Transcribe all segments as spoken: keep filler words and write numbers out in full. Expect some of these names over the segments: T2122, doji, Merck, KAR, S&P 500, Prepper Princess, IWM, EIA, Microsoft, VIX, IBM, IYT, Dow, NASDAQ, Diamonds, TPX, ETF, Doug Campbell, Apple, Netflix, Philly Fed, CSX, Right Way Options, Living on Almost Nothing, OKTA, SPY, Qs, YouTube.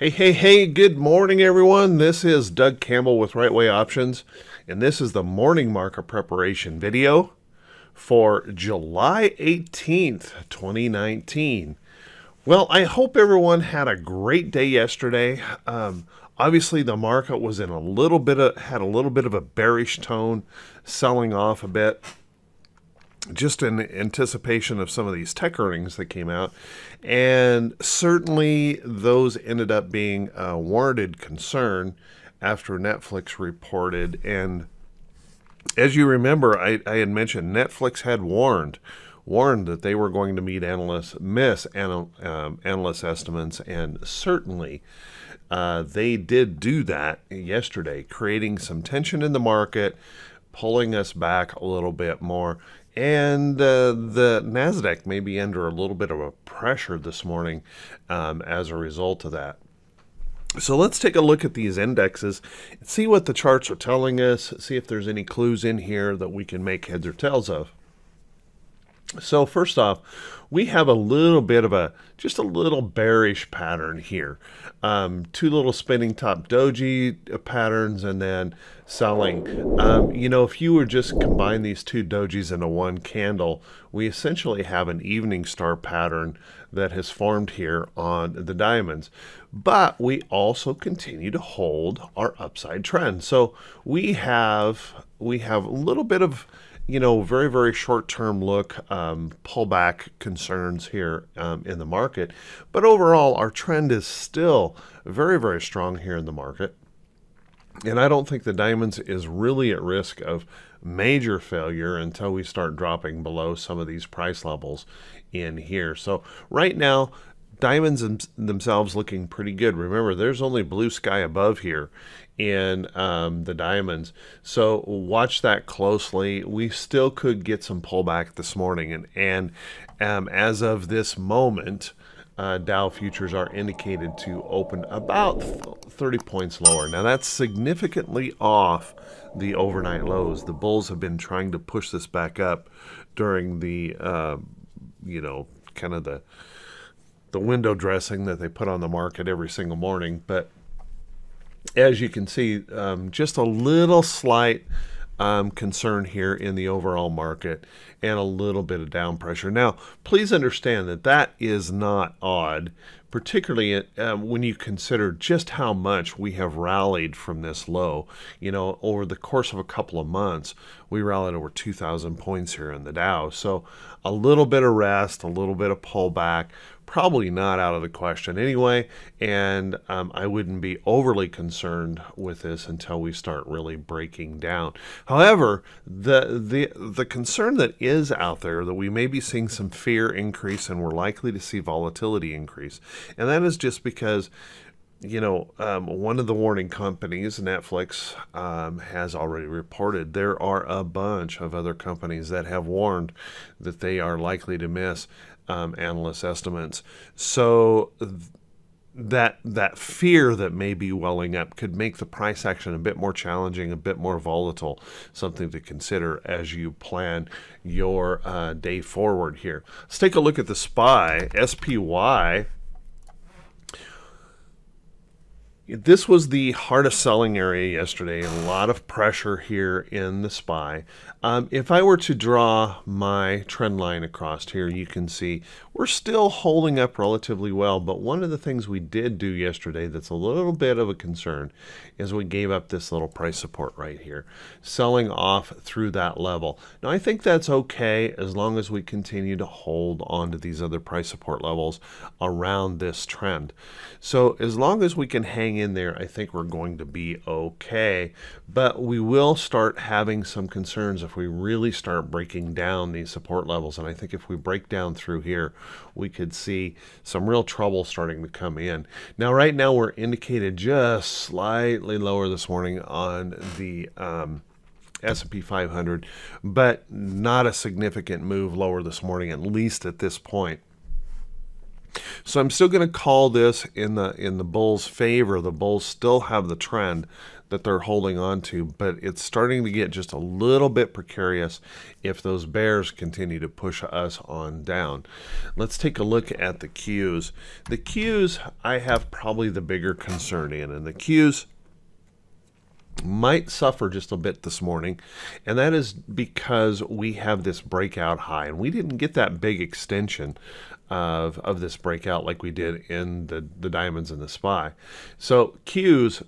Hey, hey, hey, good morning, everyone. This is Doug Campbell with Right Way Options, and this is the morning market preparation video for July eighteenth, twenty nineteen. Well, I hope everyone had a great day yesterday. Um, obviously, the market was in a little bit of, had a little bit of a bearish tone, selling off a bit, just in anticipation of some of these tech earnings that came out. And certainly those ended up being a warranted concern after Netflix reported. And as you remember, I, I had mentioned Netflix had warned, warned that they were going to meet analysts, miss anal, um, analyst estimates. And certainly uh, they did do that yesterday, creating some tension in the market, pulling us back a little bit more. And uh, the NASDAQ may be under a little bit of a pressure this morning um, as a result of that. So let's take a look at these indexes and see what the charts are telling us, see if there's any clues in here that we can make heads or tails of. So first off, we have a little bit of a, just a little bearish pattern here. Um, two little spinning top doji patterns and then selling. Um, you know, if you were just combine these two dojis into one candle, we essentially have an evening star pattern that has formed here on the diamonds. But we also continue to hold our upside trend. So we have, we have a little bit of, you know, very, very short-term look, um, pullback concerns here um, in the market. But overall, our trend is still very, very strong here in the market. And I don't think the diamonds is really at risk of major failure until we start dropping below some of these price levels in here. So right now, diamonds themselves looking pretty good. Remember, there's only blue sky above here in um, the diamonds. So watch that closely. We still could get some pullback this morning. And, and um, as of this moment, uh, Dow futures are indicated to open about thirty points lower. Now that's significantly off the overnight lows. The bulls have been trying to push this back up during the, uh, you know, kind of the, the window dressing that they put on the market every single morning. But as you can see, um, just a little slight um, concern here in the overall market and a little bit of down pressure. Now, please understand that that is not odd, particularly uh, when you consider just how much we have rallied from this low. You know, over the course of a couple of months, we rallied over two thousand points here in the Dow. So a little bit of rest, a little bit of pullback, probably not out of the question anyway. And um, I wouldn't be overly concerned with this until we start really breaking down. However, the, the, the concern that is out there that we may be seeing some fear increase and we're likely to see volatility increase. And that is just because, you know, um, one of the warning companies, Netflix, um, has already reported. There are a bunch of other companies that have warned that they are likely to miss um, analyst estimates. So th that that fear that may be welling up could make the price action a bit more challenging, a bit more volatile, something to consider as you plan your uh, day forward here. Let's take a look at the S P Y, S P Y. This was the hardest selling area yesterday. A lot of pressure here in the S P Y. Um, if I were to draw my trend line across here, you can see we're still holding up relatively well. But one of the things we did do yesterday that's a little bit of a concern is we gave up this little price support right here, selling off through that level. Now, I think that's okay as long as we continue to hold on to these other price support levels around this trend. So as long as we can hang in there, I think we're going to be okay, but we will start having some concerns if we really start breaking down these support levels. And I think if we break down through here, we could see some real trouble starting to come in. Now, right now we're indicated just slightly lower this morning on the um, S and P five hundred, but not a significant move lower this morning, at least at this point. So I'm still going to call this in the in the bulls' favor. The bulls still have the trend that they're holding on to, but it's starting to get just a little bit precarious if those bears continue to push us on down. Let's take a look at the Qs. The Qs I have probably the bigger concern in, and the Qs might suffer just a bit this morning, and that is because we have this breakout high, and we didn't get that big extension of of this breakout like we did in the the diamonds and the S P Y. So Qs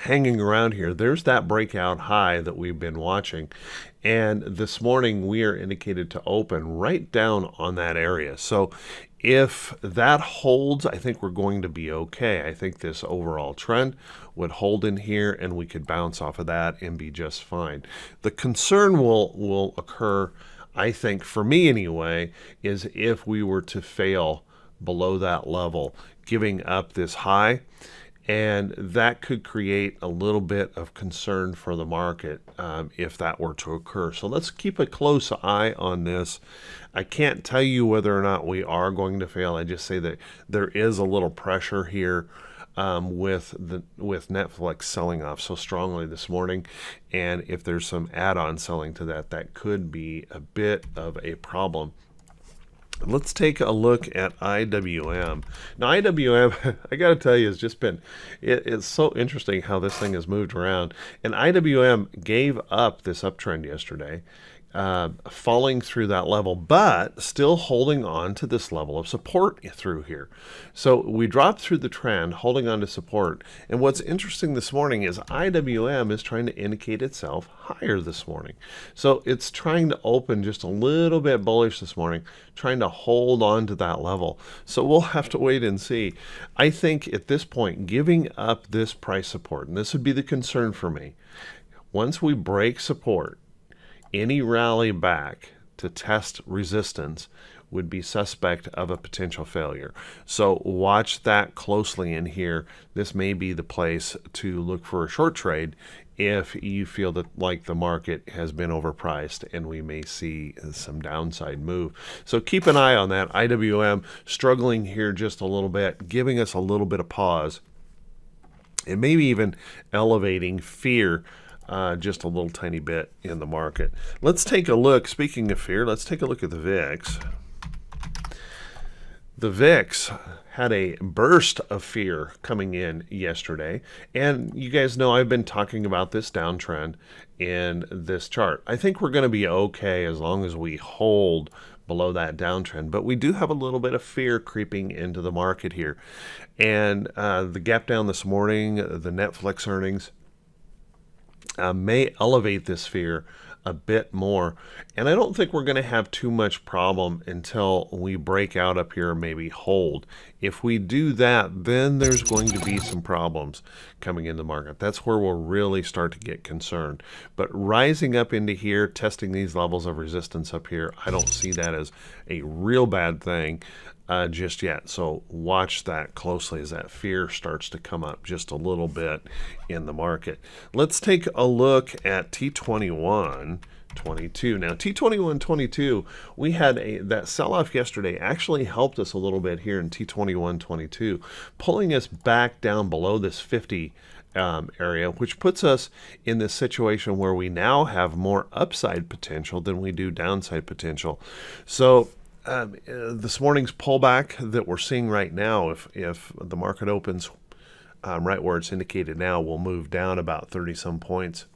hanging around here, there's that breakout high that we've been watching, and this morning we are indicated to open right down on that area. So if that holds, I think we're going to be okay. I think this overall trend would hold in here, and we could bounce off of that and be just fine. The concern will will occur, I think, for me anyway, is if we were to fail below that level, giving up this high, and that could create a little bit of concern for the market um, if that were to occur. So let's keep a close eye on this. I can't tell you whether or not we are going to fail. I just say that there is a little pressure here um, with the with Netflix selling off so strongly this morning, and if there's some add-on selling to that, that could be a bit of a problem. Let's take a look at I W M. Now, I W M, I got to tell you, it's just been, it, it's so interesting how this thing has moved around. And I W M gave up this uptrend yesterday, uh, falling through that level, but still holding on to this level of support through here. So we dropped through the trend, holding on to support. And what's interesting this morning is I W M is trying to indicate itself higher this morning. So it's trying to open just a little bit bullish this morning, trying to hold on to that level. So we'll have to wait and see. I think at this point, giving up this price support, and this would be the concern for me, once we break support, any rally back to test resistance would be suspect of a potential failure. So watch that closely in here. This may be the place to look for a short trade if you feel that like the market has been overpriced and we may see some downside move. So keep an eye on that. I W M struggling here just a little bit, giving us a little bit of pause, and maybe even elevating fear Uh, just a little tiny bit in the market. Let's take a look. Speaking of fear, let's take a look at the V I X. The V I X had a burst of fear coming in yesterday, and you guys know I've been talking about this downtrend in this chart. I think we're going to be okay as long as we hold below that downtrend, but we do have a little bit of fear creeping into the market here. And uh, the gap down this morning, the Netflix earnings, Uh, may elevate this fear a bit more, and I don't think we're going to have too much problem until we break out up here, maybe hold. If we do that, then there's going to be some problems coming in the market. That's where we'll really start to get concerned. But rising up into here, testing these levels of resistance up here, I don't see that as a real bad thing Uh, just yet. So watch that closely as that fear starts to come up just a little bit in the market. Let's take a look at T twenty-one twenty-two. Now T twenty-one twenty-two, we had a that sell-off yesterday actually helped us a little bit here in T twenty-one twenty-two, pulling us back down below this fifty Um, area, which puts us in this situation where we now have more upside potential than we do downside potential. So Um, this morning's pullback that we're seeing right now, if, if the market opens um, right where it's indicated now, we'll move down about thirty some points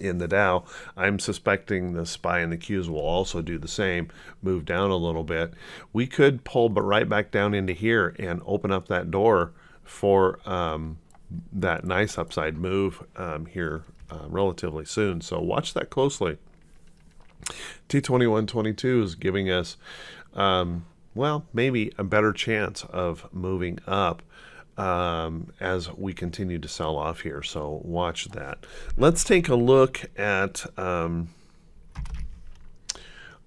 in the Dow. I'm suspecting the S P Y and the Qs will also do the same, move down a little bit. We could pull but right back down into here and open up that door for um, that nice upside move um, here uh, relatively soon. So watch that closely. T twenty-one twenty-two is giving us, um, well, maybe a better chance of moving up um, as we continue to sell off here. So watch that. Let's take a look at um,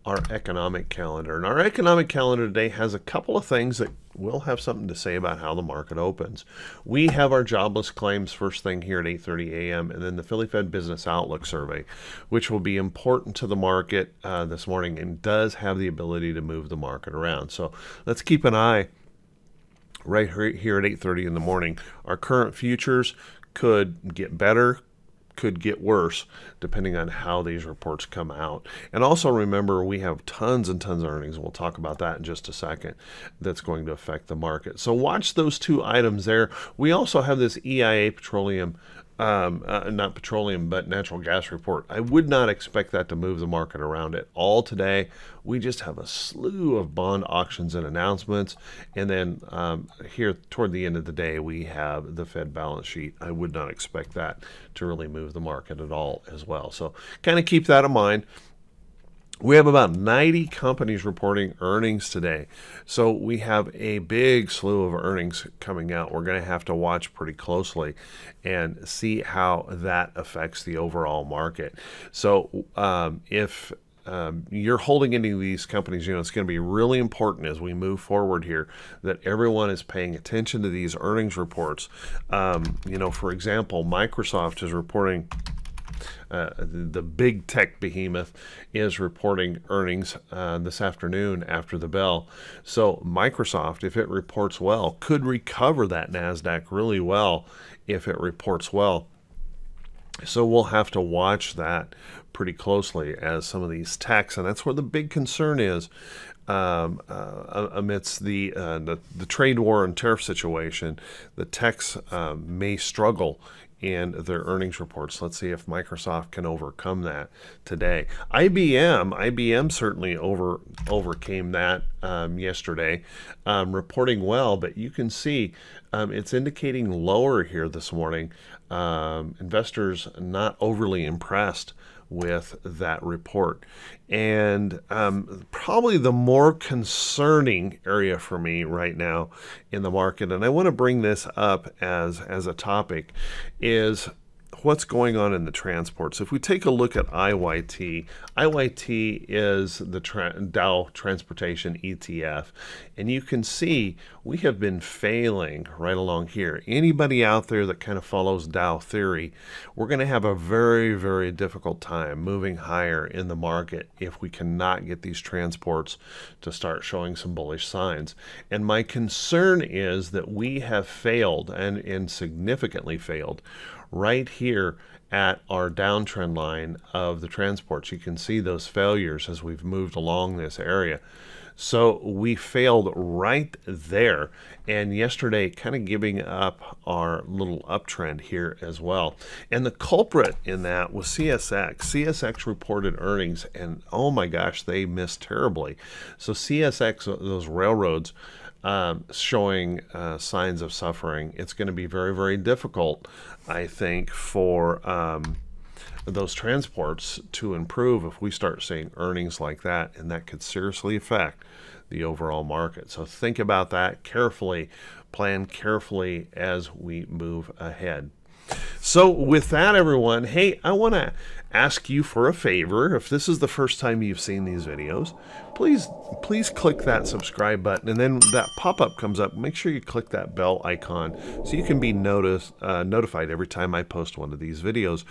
our economic calendar. And our economic calendar today has a couple of things that we'll have something to say about how the market opens. We have our jobless claims first thing here at eight thirty a m and then the Philly Fed Business Outlook Survey, which will be important to the market uh, this morning and does have the ability to move the market around. So let's keep an eye right here at eight thirty in the morning. Our current futures could get better, could get worse, depending on how these reports come out. And also remember, we have tons and tons of earnings, and we'll talk about that in just a second, that's going to affect the market. So watch those two items there. We also have this E I A petroleum, um, uh, not petroleum, but natural gas report. I would not expect that to move the market around at all today. We just have a slew of bond auctions and announcements. And then um, here toward the end of the day, we have the Fed balance sheet. I would not expect that to really move the market at all as well. So kind of keep that in mind. We have about ninety companies reporting earnings today. So we have a big slew of earnings coming out. We're going to have to watch pretty closely and see how that affects the overall market. So um, if Um, you're holding any of these companies, you know, it's going to be really important as we move forward here that everyone is paying attention to these earnings reports. Um, you know, for example, Microsoft is reporting, uh, the big tech behemoth is reporting earnings uh, this afternoon after the bell. So Microsoft, if it reports well, could recover that NASDAQ really well if it reports well. So we'll have to watch that pretty closely as some of these techs, and that's where the big concern is um, uh, amidst the, uh, the the trade war and tariff situation. The techs uh, may struggle in their earnings reports. Let's see if Microsoft can overcome that today. I B M, I B M certainly over overcame that um, yesterday, um, reporting well, but you can see um, it's indicating lower here this morning. Um, investors not overly impressed with that report. And um, probably the more concerning area for me right now in the market, and I want to bring this up as, as a topic, is what's going on in the transport. So if we take a look at I Y T, I Y T is the tra Dow Transportation E T F, and you can see we have been failing right along here. Anybody out there that kind of follows Dow theory, we're going to have a very, very difficult time moving higher in the market if we cannot get these transports to start showing some bullish signs. And my concern is that we have failed, and, and significantly failed, right here at our downtrend line of the transports. You can see those failures as we've moved along this area. So we failed right there, and yesterday kind of giving up our little uptrend here as well. And the culprit in that was C S X. C S X reported earnings, and oh my gosh, they missed terribly. So C S X, those railroads, Um, showing uh, signs of suffering. It's going to be very, very difficult, I think, for um, those transports to improve if we start seeing earnings like that, and that could seriously affect the overall market. So think about that carefully, plan carefully as we move ahead. So with that, everyone, hey, I want to ask you for a favor. If this is the first time you've seen these videos, please, please click that subscribe button, and then that pop-up comes up. Make sure you click that bell icon so you can be noticed, uh, notified every time I post one of these videos.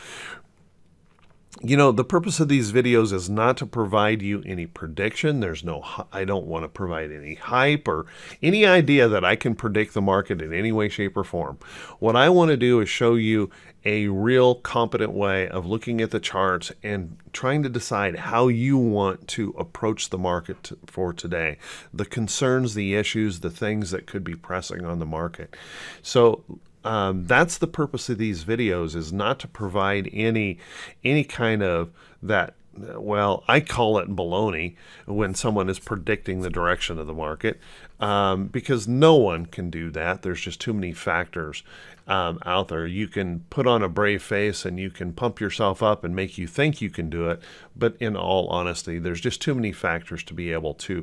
You know, the purpose of these videos is not to provide you any prediction. There's no, I don't want to provide any hype or any idea that I can predict the market in any way, shape, or form. What I want to do is show you a real competent way of looking at the charts and trying to decide how you want to approach the market for today, the concerns, the issues, the things that could be pressing on the market. So Um, that's the purpose of these videos, is not to provide any any kind of that, well, I call it baloney when someone is predicting the direction of the market, um, because no one can do that. There's just too many factors um, out there. You can put on a brave face and you can pump yourself up and make you think you can do it, but in all honesty, there's just too many factors to be able to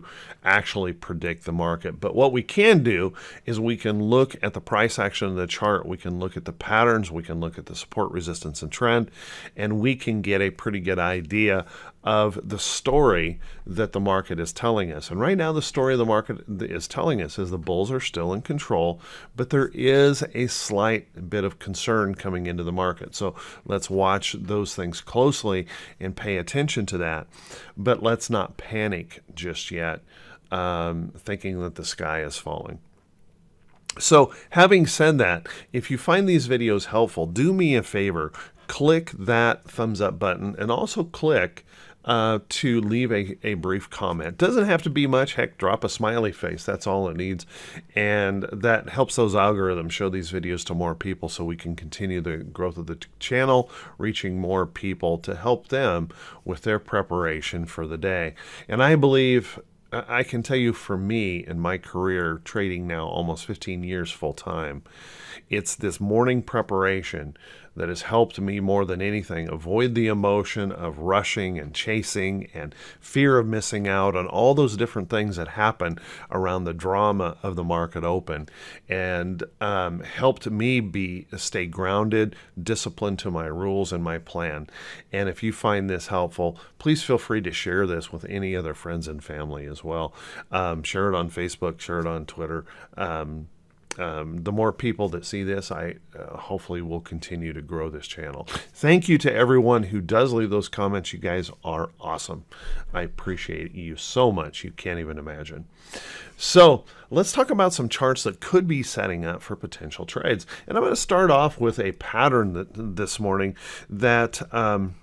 actually predict the market. But what we can do is we can look at the price action of the chart, we can look at the patterns, we can look at the support, resistance, and trend, and we can get a pretty good idea of the story that the market is telling us. And right now, the story the market is telling us is the bulls are still in control, but there is a slight bit of concern coming into the market. So let's watch those things closely and pay attention to that. But let's not panic just yet, um, thinking that the sky is falling. So having said that, if you find these videos helpful, do me a favor, click that thumbs up button and also click uh, to leave a, a brief comment. Doesn't have to be much. Heck, drop a smiley face. That's all it needs. And that helps those algorithms show these videos to more people so we can continue the growth of the channel, reaching more people to help them with their preparation for the day. And I believe I can tell you for me in my career, trading now almost fifteen years full time, it's this morning preparation that has helped me more than anything avoid the emotion of rushing and chasing and fear of missing out on all those different things that happen around the drama of the market open, and um, helped me be stay grounded, disciplined to my rules and my plan. And if you find this helpful, please feel free to share this with any other friends and family as well. Um, share it on Facebook, share it on Twitter. Um, Um, the more people that see this, I uh, hopefully will continue to grow this channel. Thank you to everyone who does leave those comments. You guys are awesome. I appreciate you so much. You can't even imagine. So let's talk about some charts that could be setting up for potential trades. And I'm going to start off with a pattern that, this morning that um,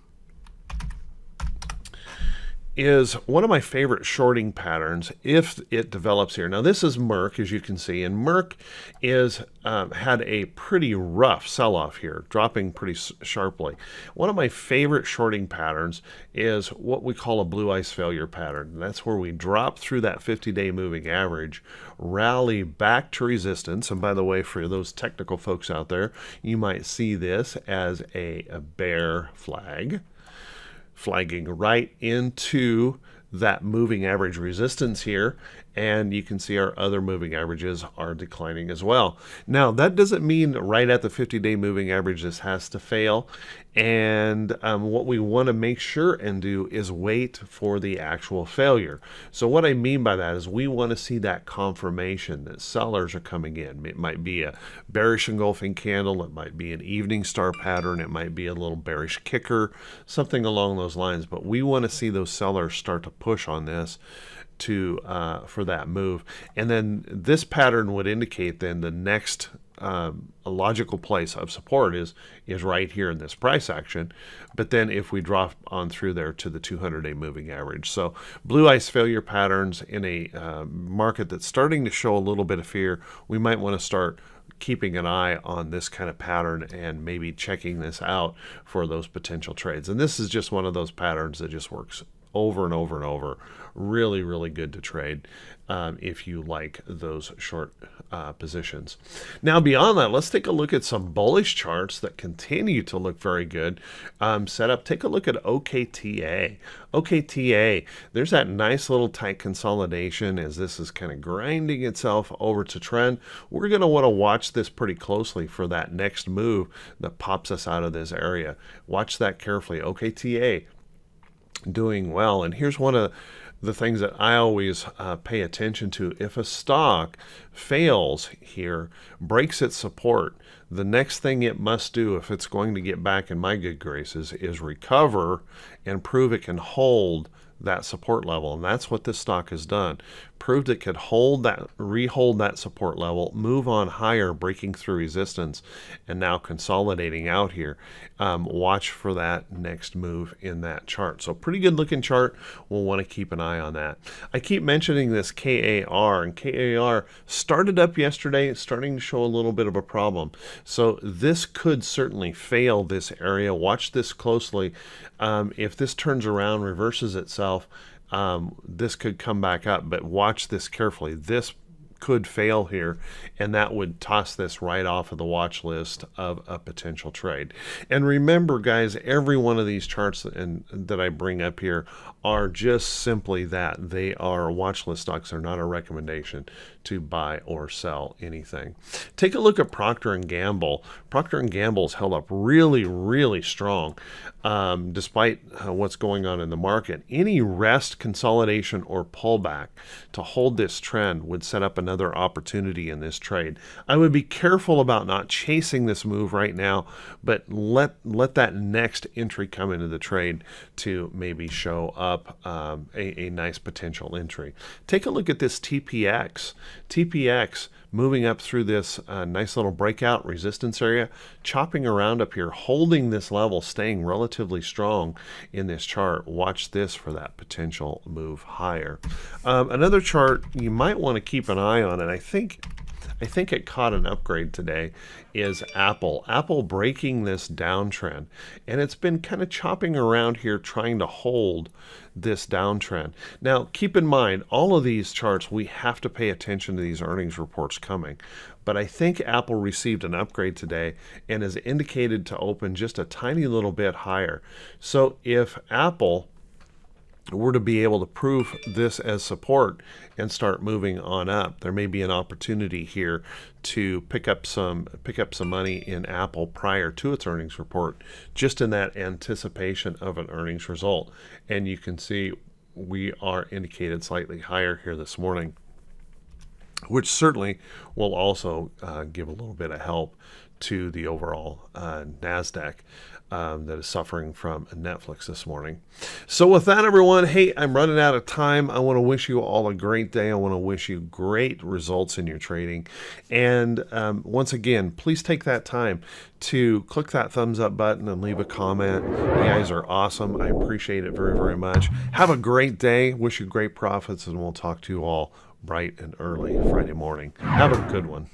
is one of my favorite shorting patterns if it develops here. Now this is Merck, as you can see, and Merck is um, had a pretty rough sell-off here, dropping pretty sharply. One of my favorite shorting patterns is what we call a blue ice failure pattern. That's where we drop through that fifty-day moving average, rally back to resistance. And by the way, for those technical folks out there, you might see this as a, a bear flag, flagging right into that moving average resistance here, and you can see our other moving averages are declining as well. Now that doesn't mean right at the fifty-day moving average this has to fail, and um, what we want to make sure and do is wait for the actual failure. So what I mean by that is we want to see that confirmation that sellers are coming in. It might be a bearish engulfing candle, it might be an evening star pattern, it might be a little bearish kicker, something along those lines, but we want to see those sellers start to push on this to uh, for that move. And then this pattern would indicate then the next um, logical place of support is is right here in this price action, but then if we drop on through there to the two hundred day moving average. So blue ice failure patterns in a uh, market that's starting to show a little bit of fear, we might want to start keeping an eye on this kind of pattern and maybe checking this out for those potential trades. And this is just one of those patterns that just works over and over and over. Really, really good to trade um, if you like those short uh, positions. Now beyond that, let's take a look at some bullish charts that continue to look very good um, set up. Take a look at O K T A. O K T A, there's that nice little tight consolidation as this is kind of grinding itself over to trend. We're going to want to watch this pretty closely for that next move that pops us out of this area. Watch that carefully. O K T A doing well, and here's one of the things that I always uh, pay attention to. If a stock fails here, breaks its support, the next thing it must do if it's going to get back in my good graces is recover and prove it can hold that support level. And that's what this stock has done. Proved it could hold that, rehold that support level, move on higher, breaking through resistance, and now consolidating out here. Um, watch for that next move in that chart. So pretty good looking chart. We'll want to keep an eye on that. I keep mentioning this K A R, and K A R started up yesterday, starting to show a little bit of a problem. So this could certainly fail this area. Watch this closely. Um, if this turns around, reverses itself, Um, this could come back up, but watch this carefully. This could fail here, and that would toss this right off of the watch list of a potential trade. And remember, guys, every one of these charts and that I bring up here are just simply that. They are watch list stocks. They're not a recommendation to buy or sell anything. Take a look at Procter and Gamble. Procter and Gamble's held up really, really strong um, despite uh, what's going on in the market. Any rest, consolidation, or pullback to hold this trend would set up another another opportunity in this trade. I would be careful about not chasing this move right now, but let let that next entry come into the trade to maybe show up um, a, a nice potential entry. Take a look at this T P X. T P X moving up through this uh, nice little breakout resistance area, chopping around up here, holding this level, staying relatively strong in this chart. Watch this for that potential move higher. Um, another chart you might want to keep an eye on, and I think I think it caught an upgrade today, is Apple. Apple breaking this downtrend, and it's been kind of chopping around here trying to hold this downtrend. Now, keep in mind, all of these charts, we have to pay attention to these earnings reports coming. But I think Apple received an upgrade today and is indicated to open just a tiny little bit higher. So if Apple were to be able to prove this as support and start moving on up, there may be an opportunity here to pick up some pick up some money in Apple prior to its earnings report, just in that anticipation of an earnings result. And you can see we are indicated slightly higher here this morning, which certainly will also uh, give a little bit of help to the overall uh, NASDAQ um, that is suffering from Netflix this morning. So with that, everyone, hey, I'm running out of time. I want to wish you all a great day. I want to wish you great results in your trading. And um, once again, please take that time to click that thumbs up button and leave a comment. You guys are awesome. I appreciate it very, very much. Have a great day. Wish you great profits, and we'll talk to you all bright and early Friday morning. Have a good one.